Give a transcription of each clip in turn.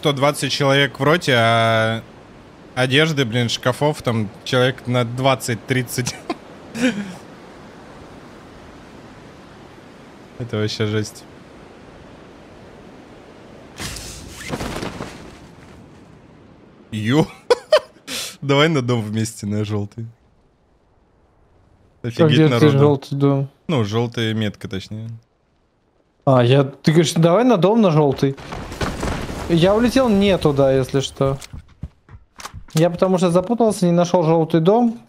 120 человек в роте, а одежды, блин, шкафов там человек на 20-30. Это вообще жесть. Ё. Давай на дом вместе, на желтый. Офигеть народу. Желтый дом. Ну, желтая метка, точнее. А, я... Ты говоришь, давай на дом, на желтый. Я улетел не туда, если что. Я потому что запутался, не нашел желтый дом.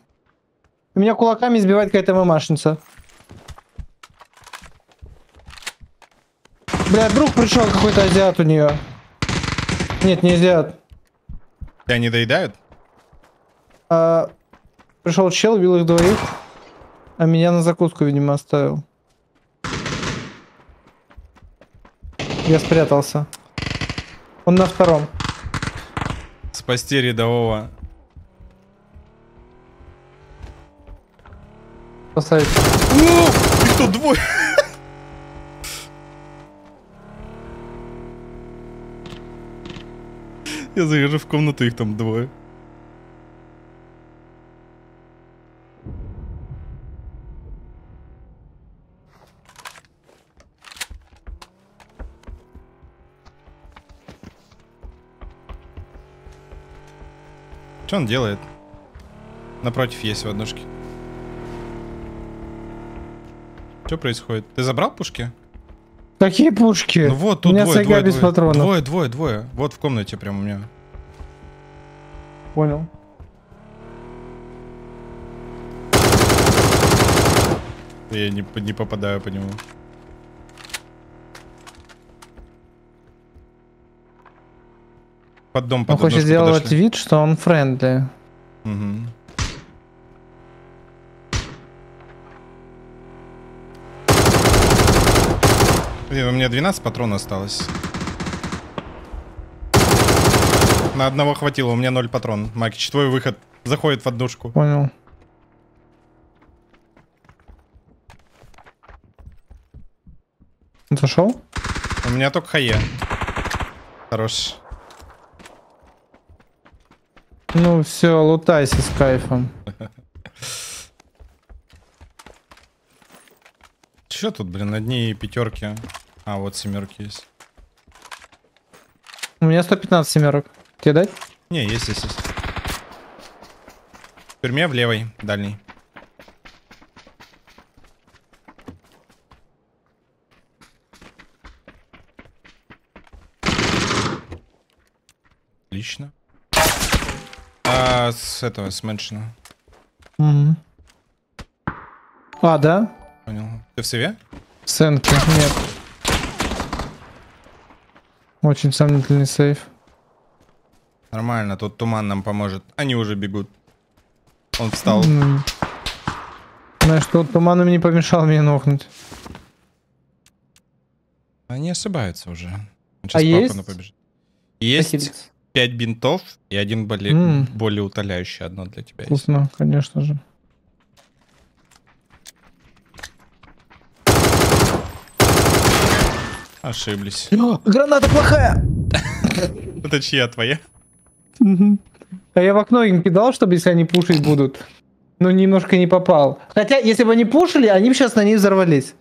И меня кулаками избивает какая-то мамашница. Бля, друг пришел, какой-то азиат у нее. Нет, не азиат. Тебя не доедают? А, пришел чел, убил их двоих. А меня на закуску, видимо, оставил. Я спрятался. Он на втором. Спасти рядового. Спасай. Ну, и что, двое? Я захожу в комнату, их там двое. Что он делает? Напротив есть в однушке. Что происходит? Ты забрал пушки? Какие пушки? Ну вот, тут у меня двое, без патронов. Двое. Вот в комнате прям у меня. Понял. Я не попадаю по нему. Под дом, под он хочет сделать подошли. Вид, что он френдли. Угу. Блин, у меня 12 патронов осталось. На одного хватило, у меня 0 патрон. Макич, твой выход. Заходит в однушку. Понял. Он зашел? У меня только хае. Хорош. Ну все, лутайся с кайфом. Че тут, блин, одни пятерки? А, вот семерки есть. У меня 115 семерок. Тебе дать? Не, есть. В тюрьме в левой, дальней. Отлично. А, с этого, с меншина. Угу. А, да? Понял. Ты в себе? В сенке, нет. Очень сомнительный сейф. Нормально, тут туман нам поможет. Они уже бегут. Он встал. Знаешь, тут туман им не помешал меня нокнуть. Они ошибаются уже. Он сейчас есть? Побежит. Есть. 5 бинтов и 1 более утоляющий, одно для тебя. Вкусно, есть. Конечно же. Ошиблись. О, граната плохая! Это чья, твоя? А я в окно им кидал, чтобы если они пушить будут. Но немножко не попал. Хотя, если бы они пушили, они бы сейчас на ней взорвались.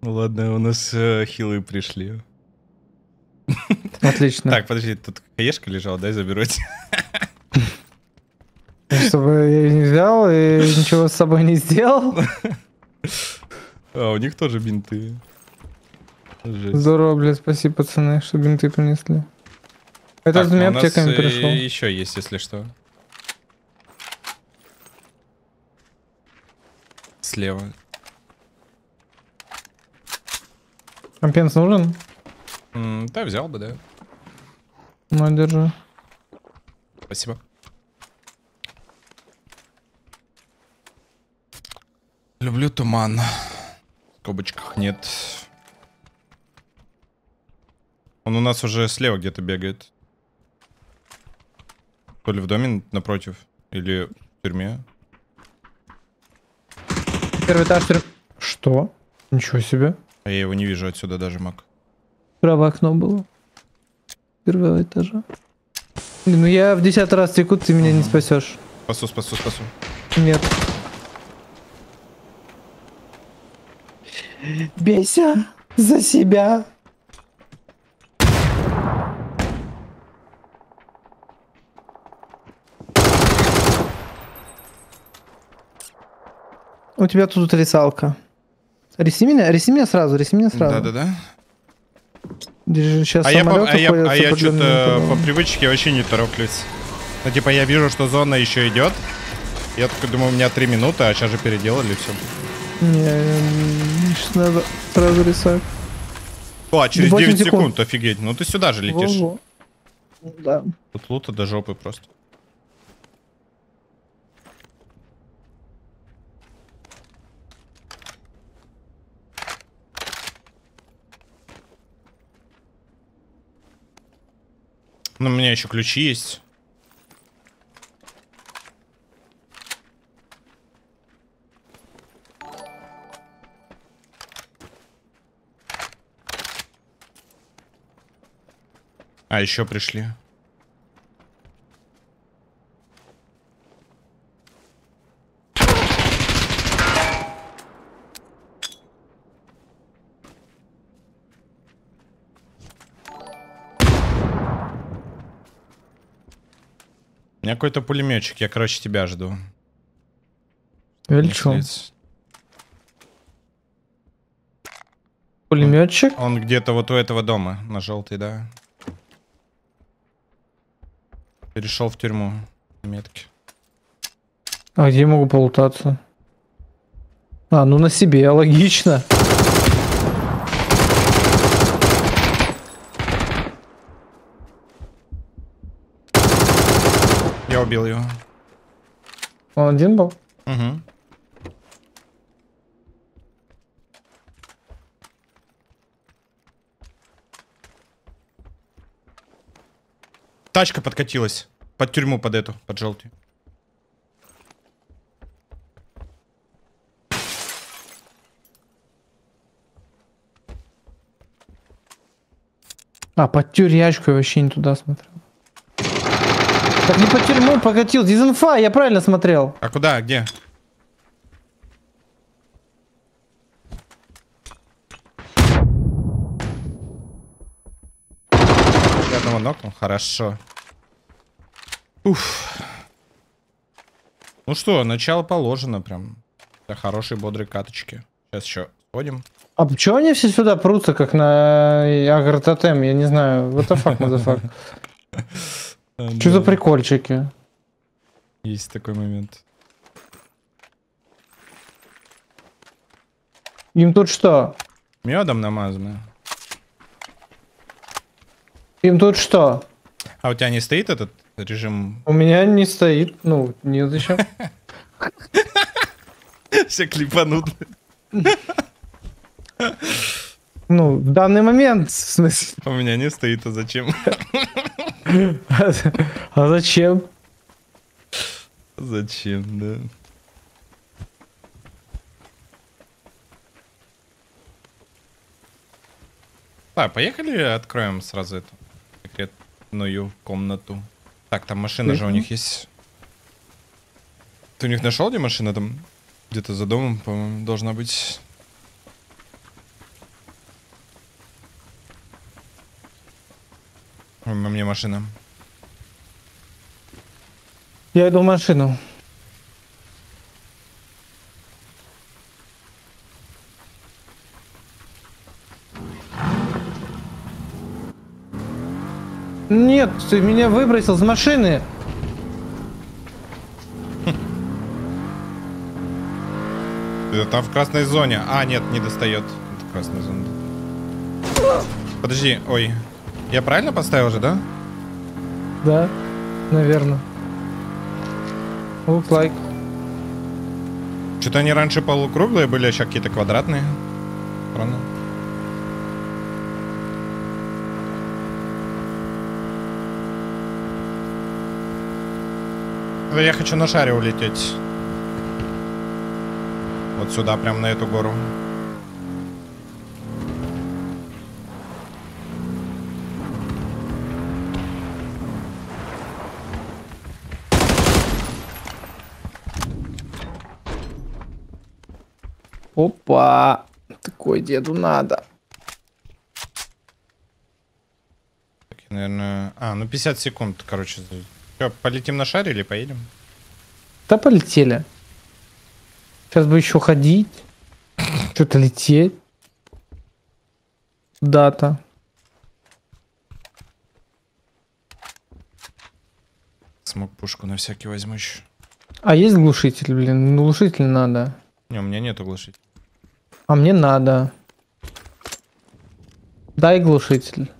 Ну ладно, у нас хилы пришли. Отлично. Так, подожди, тут хаешка лежала, дай заберу. Чтобы я ее не взял и ничего с собой не сделал. А, у них тоже бинты. Жесть. Здорово, блядь, спасибо, пацаны, что бинты принесли. Это так, у меня аптеками пришел. Еще есть, если что. Слева. Компенс нужен? Да, взял бы, да. Ну, держи. Спасибо. Люблю туман. В скобочках нет. Он у нас уже слева где-то бегает. То ли в доме напротив, или в тюрьме. Первый этаж. Что? Ничего себе. А я его не вижу отсюда даже, Мак. Право окно было. первого этажа. Блин, ну я в 10-й раз теку, ты меня не спасешь. Спасу. Нет. Бейся за себя. У тебя тут рисалка. Риси меня сразу. Да. Держи, сейчас а я что-то по привычке вообще не тороплюсь. Ну, типа, я вижу, что зона еще идет. Я только думаю, у меня 3 минуты, а сейчас же переделали все. Не, надо сразу рисовать. А, через 9 секунд, офигеть. Ну ты сюда же летишь. Да. Тут лута до жопы просто. Ну, у меня еще ключи есть. А, еще пришли. У меня какой-то пулеметчик, я, короче, тебя жду. Величко. Пулеметчик? Он где-то вот у этого дома, на желтый, да. Перешел в тюрьму. Метки. А где я могу полутаться? А, ну на себе, логично. Я убил его. Он один был? Угу. Тачка подкатилась. Под тюрьму, под эту, под желтую. А, под тюрячку я вообще не туда смотрел. Так не под тюрьму покатил, дизинфа, я правильно смотрел. А куда, где? Хорошо. Уф. Ну что, начало положено прям. Для хорошей бодрой каточки. Сейчас еще ходим. А почему они все сюда прутся, как на агрототем? Я не знаю. What the fuck, motherfuck? Что за прикольчики? Есть такой момент. Им тут что? Медом намазано. Им тут что? А у тебя не стоит этот режим? У меня не стоит, ну, нет еще. Все клипанут. Ну, в данный момент, в смысле. У меня не стоит, а зачем? А зачем? Зачем, да. Так, поехали откроем сразу это. Комнату. Так, там машина же у них есть. Ты у них нашел, где машина? Там где-то за домом, по-моему, должна быть. У меня машина. Я иду в машину. Нет, ты меня выбросил с машины. Там в красной зоне. А, нет, не достает. Это красная зона. Подожди, ой. Я правильно поставил же, да? Да, наверное. Look like. Что-то они раньше полукруглые были, а сейчас какие-то квадратные. Странно. Я хочу на шаре улететь. Вот сюда, прям на эту гору. Опа. Такой деду надо. Так, наверное... А, ну 50 секунд, короче. Что, полетим на шаре или поедем? Да полетели. Сейчас бы еще ходить. Что-то лететь. Дата. Смог пушку на всякий возьму еще. А есть глушитель, блин? Глушитель надо. Не, у меня нету глушителя. А мне надо. Дай глушитель.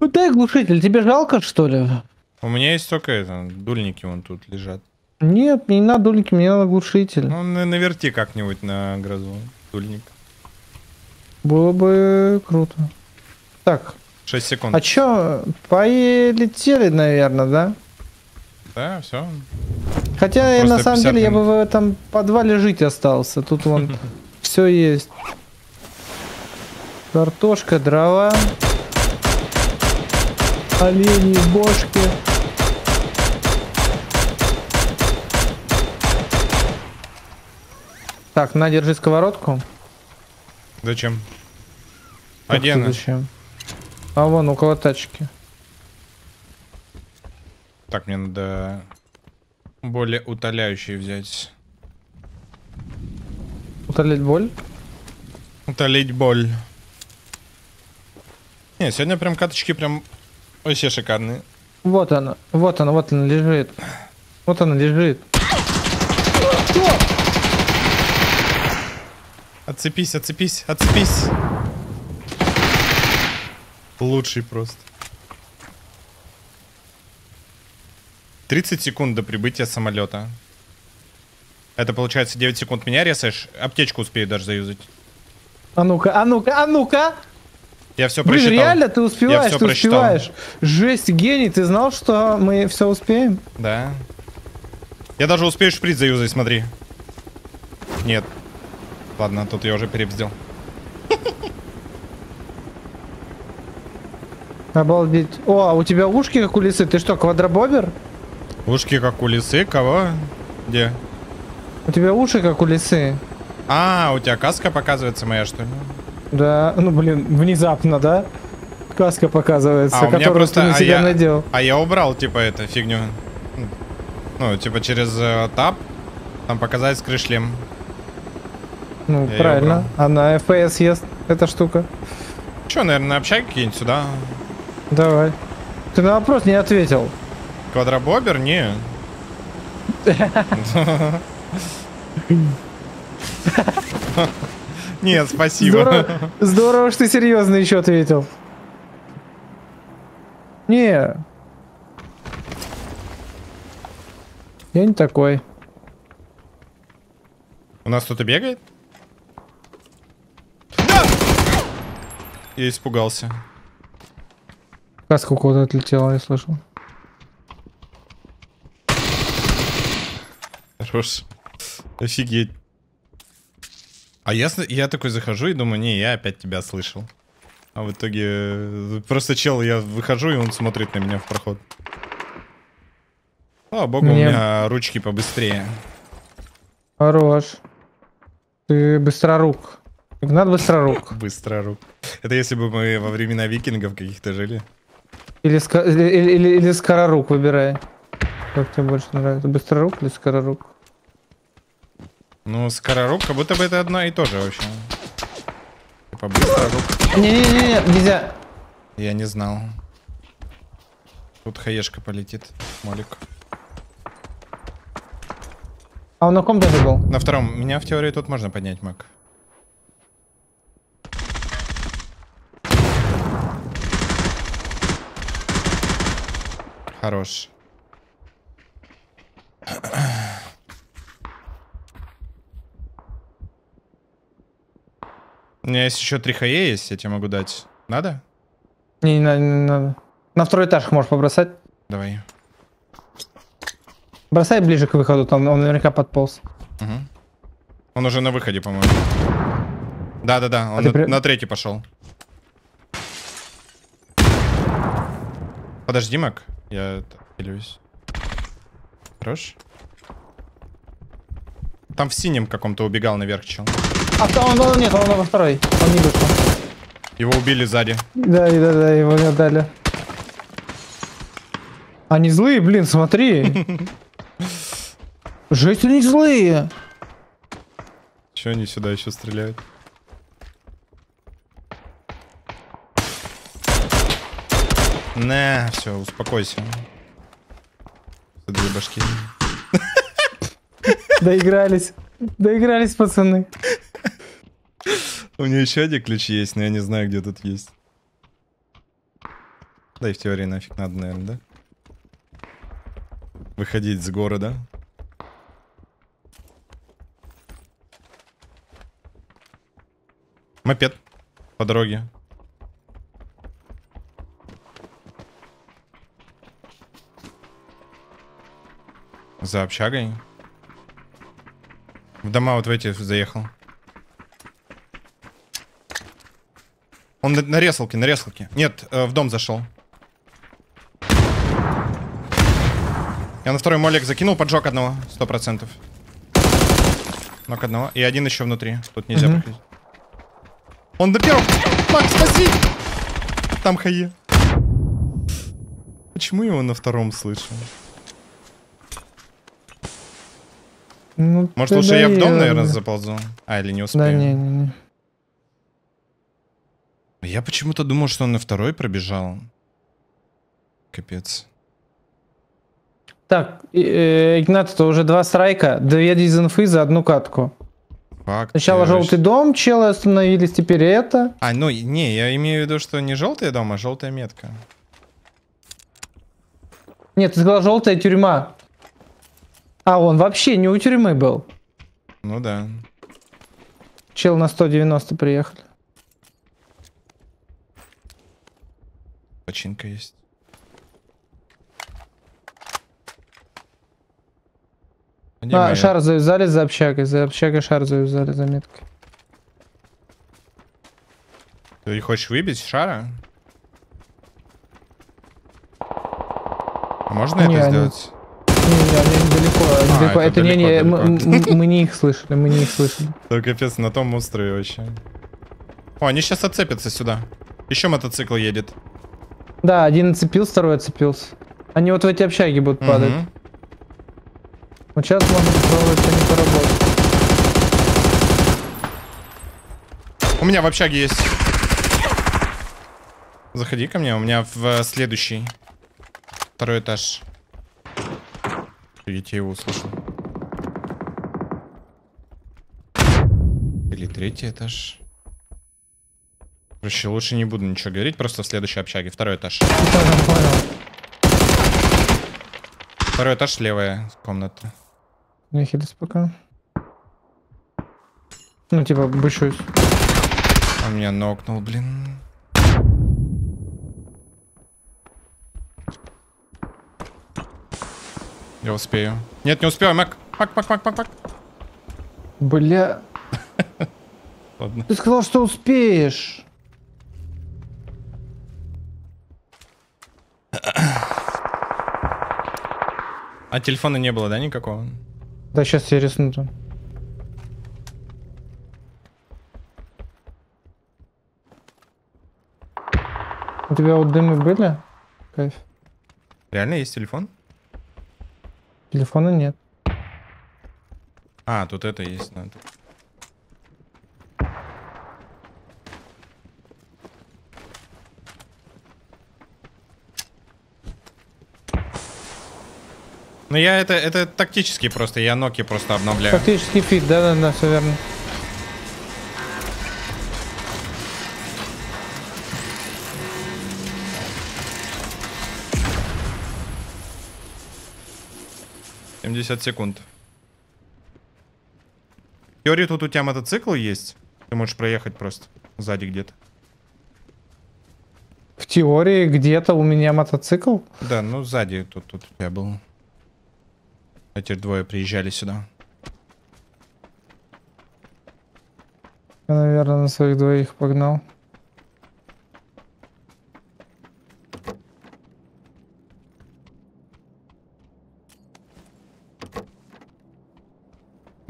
Ну дай глушитель, тебе жалко, что ли? У меня есть только это, дульники вон тут лежат. Нет, мне не надо дульники, мне надо глушитель. Ну, наверти как-нибудь на грозу дульник. Было бы круто. Так. 6 секунд. А чё, полетели, наверное, да? Да, все. Хотя я, на самом деле, я бы в этом подвале жить остался. Тут вон все есть. Картошка, дрова. Олени, бошки. Так, на, держи сковородку. Зачем? А где она? Зачем? А вон, около тачки. Так, мне надо более утоляющие взять. Утолить боль? Утолить боль. Не, сегодня прям каточки прям вообще шикарные. Вот она, вот она, вот она лежит. Вот она лежит. Отцепись, отцепись, отцепись. Лучший просто. 30 секунд до прибытия самолета. Это получается 9 секунд меня резаешь. Аптечку успею даже заюзать. А ну-ка, а ну-ка, а ну-ка. Я все прочитал. Блин, реально ты успеваешь, ты прочитал. Успеваешь. Жесть, гений, ты знал, что мы все успеем? Да. Я даже успею шприц заюзать, смотри. Нет. Ладно, тут я уже перебздел. Обалдеть. О, у тебя ушки как у лисы. Ты что, квадробобер? Ушки как у лисы? Кого? Где? У тебя уши как у лисы. А, у тебя каска показывается моя, что ли? Да, ну блин, внезапно, да? Каска показывается, а, которую просто... ты на себя надел. А я убрал, типа, эту фигню. Ну, типа, через таб. Там показать скрыш шлем. Ну, я правильно. Она FPS ест, эта штука. Че, наверное, общай какие-нибудь сюда. Давай. Ты на вопрос не ответил. Квадробобер? Не. Нет, спасибо. Здорово, что ты серьезно еще ответил. Не. Я не такой. У нас кто-то бегает? Я испугался. Каска у кого-то отлетела, я слышал. Хорош. Офигеть. А я такой захожу и думаю, не, я опять тебя слышал. А в итоге просто чел, я выхожу и он смотрит на меня в проход. Слава богу, у меня ручки побыстрее. Хорош. Ты быстрорук. Надо быстрорук. Быстрорук. Это если бы мы во времена викингов каких-то жили. Или скорорук, выбирай. Как тебе больше нравится? Быстрорук или скорорук? Ну, скорорук, как будто бы это одно и то же вообще. Типа быстрорук. Не-не-не, нельзя. Я не знал. Тут хаешка полетит, молик. А он на ком даже был? На втором. Меня в теории тут можно поднять, Мак. Хорош. У меня есть еще 3 хае есть, я тебе могу дать. Надо? Не, не надо, не надо. На второй этаж можешь побросать. Давай. Бросай ближе к выходу, там он наверняка подполз. Угу. Он уже на выходе, по-моему. Да-да-да, он на третий пошел. Подожди, Мак. Я пилюсь. Хорош. там в синем каком-то убегал наверх чел. Он нет, он во второй. Он не вышел. Его убили сзади. Да, его не отдали. Они злые, блин, смотри. Жесть, они злые. Че они сюда еще стреляют? Не, все, успокойся. Две башки. Доигрались. Доигрались, пацаны. У меня еще один ключ есть, но я не знаю, где тут есть. Да и в теории нафиг надо, наверное, да? Выходить с города. Мопед. По дороге. За общагой. В дома вот в эти заехал. Он на резалке, на резалке. Нет, в дом зашел. Я на второй молик закинул, поджег одного. 100%. Нок одного. И один еще внутри. Тут нельзя проходить. Он до первого. Макс, спаси! Там хае. Почему его на втором слышу? Ну, может лучше я в дом, наверное, заползу? А, или не успею? Да, не. Я почему-то думал, что он на второй пробежал. Капец. Так, Игнат, это уже 2 страйка, 2 дизинфы за 1 катку. Факт. Сначала желтый дом, челы остановились, теперь это. А, ну, не, я имею в виду, что не желтый дом, а желтая метка. Нет, ты сказал желтая тюрьма. А, он вообще не у тюрьмы был. Ну да. Чел на 190 приехали. Починка есть. Где моя? Шар завязали за общагой шар завязали, заметка. Ты хочешь выбить шара? А можно это сделать? Далеко. Это далеко. Мы не их слышали, мы не их слышали. Так, капец, на том острове вообще. О, они сейчас отцепятся сюда. Еще мотоцикл едет. Да, один отцепился, второй отцепился. Они вот в эти общаги будут падать. Вот сейчас можно попробовать, что не поработать. У меня в общаге есть. Заходи ко мне, у меня в следующий. 2-й этаж. Я тебя его услышал. Или 3-й этаж. Короче, лучше не буду ничего говорить, просто в следующей общаге. 2-й этаж. Понял. 2-й этаж, левая комната. Не хились пока. Ну, типа, бычусь. Он меня нокнул, блин. Я успею. Нет, не успею, Мак. Мак. Бля. Ладно. Ты сказал, что успеешь. А телефона не было, да, никакого? Да, сейчас я рисну там. У тебя вот дымы были? Кайф. Реально есть телефон? Телефона нет. А, тут это есть надо. Ну я это тактически просто, я ноки просто обновляю. Тактический фит, да, все верно. Секунд. В теории тут у тебя мотоцикл есть. Ты можешь проехать просто сзади где-то. В теории где-то у меня мотоцикл? Да, ну сзади тут у тебя был. Эти 2 приезжали сюда. Я, наверное, на своих 2 погнал.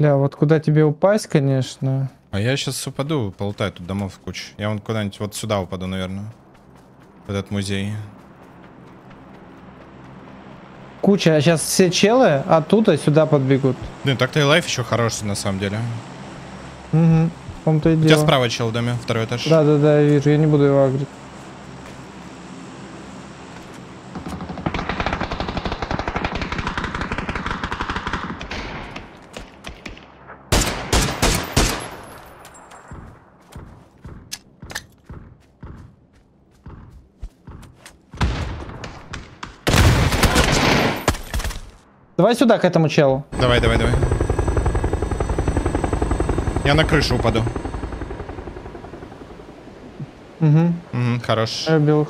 Бля, вот куда тебе упасть, конечно. А я сейчас упаду, полутаю тут домов кучу. Я вон куда-нибудь вот сюда упаду, наверное. В этот музей. Куча, а сейчас все челы оттуда сюда подбегут. Ну, так-то и лайф еще хороший, на самом деле. Угу, в том-то и дело. У тебя справа чел в доме, второй этаж. Да-да-да, я вижу, я не буду его агрить. Давай сюда, к этому челу. Давай, давай, давай. Я на крышу упаду. Угу. Угу, хорош. Я убил их.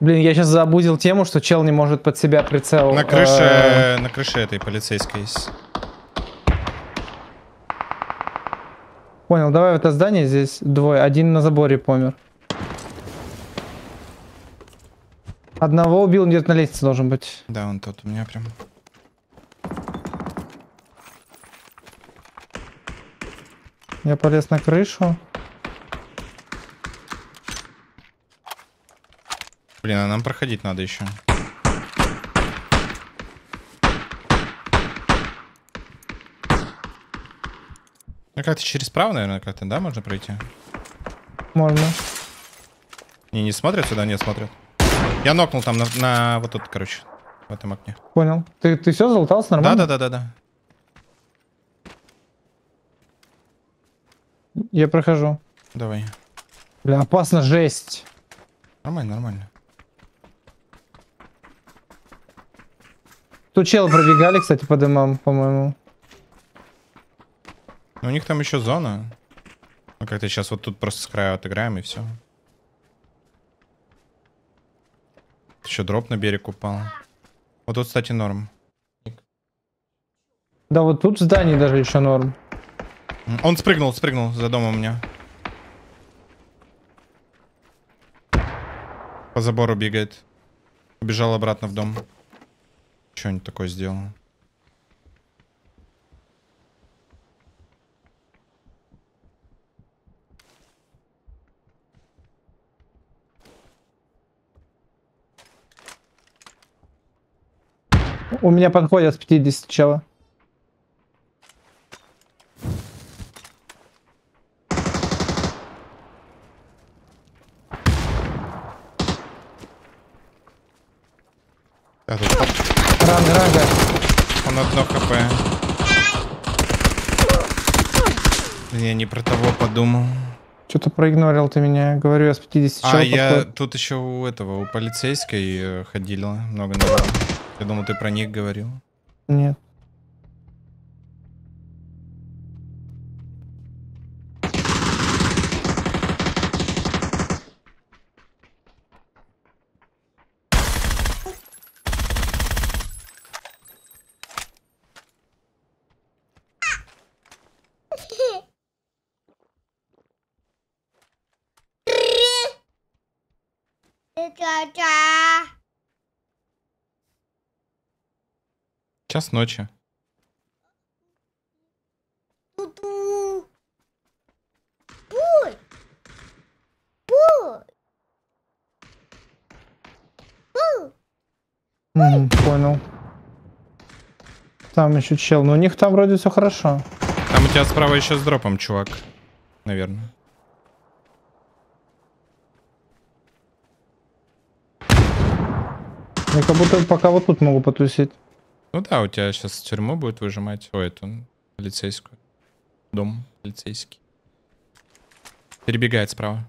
Блин, я сейчас забудил тему, что чел не может под себя прицел. На крыше этой полицейской есть. Понял, давай в это здание, здесь двое. Один на заборе помер. Одного убил, где-то на лестнице должен быть. Да, он тут у меня прям. Я полез на крышу. Блин, а нам проходить надо еще. Как-то через право, наверное, как-то, да, можно пройти? Можно. Не смотрят сюда, не смотрят. Я нокнул там на вот тут, короче, в этом окне. Понял. Ты все залутался нормально? Да. Я прохожу. Давай. Бля, опасно, жесть. Нормально, нормально. Тут челы пробегали, кстати, по дымам, по-моему. У них там еще зона. Мы как-то сейчас вот тут просто с края отыграем и все. Еще дроп на берег упал. Вот тут, кстати, норм. Да, вот тут в здании даже еще норм. Он спрыгнул за домом у меня. По забору бегает. Убежал обратно в дом. Что-нибудь такое сделал. У меня подходят с 50 чела. Рага. Он одно хп. Я не про того подумал. Что-то проигнорил ты меня. Говорю, я с 50 чел. А я тут еще у этого, у полицейской ходила много народу. Я думал, ты про них говорил. Нет. Час ночи. Понял. Там еще чел, но у них там вроде все хорошо. Там у тебя справа еще с дропом, чувак. Наверное. Я как будто пока вот тут могу потусить. Ну да, у тебя сейчас тюрьму будет выжимать. Ой, эту полицейскую. Дом полицейский. Перебегает справа.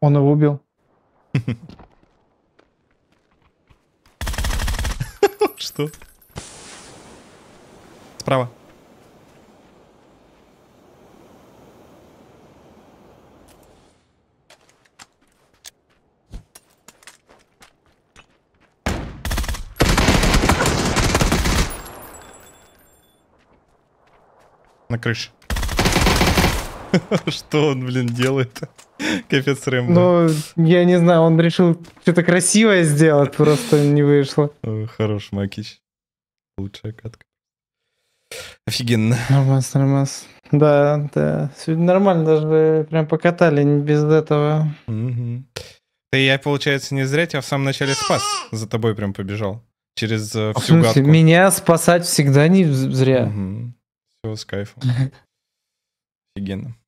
Он его убил. Что? справа. На крыше. Что он, блин, делает? Капец, Рэмбо. Ну, я не знаю, он решил что-то красивое сделать, просто не вышло. Хорош Макич. Лучшая катка. Офигенно. Нормас, нормас. Да, да. Сегодня нормально, даже прям покатали без этого. Угу. Ты, я, получается, не зря тебя в самом начале спас. За тобой прям побежал. Через всю гадку. В смысле, меня спасать всегда не зря. Угу. Все, с кайфом. Офигенно.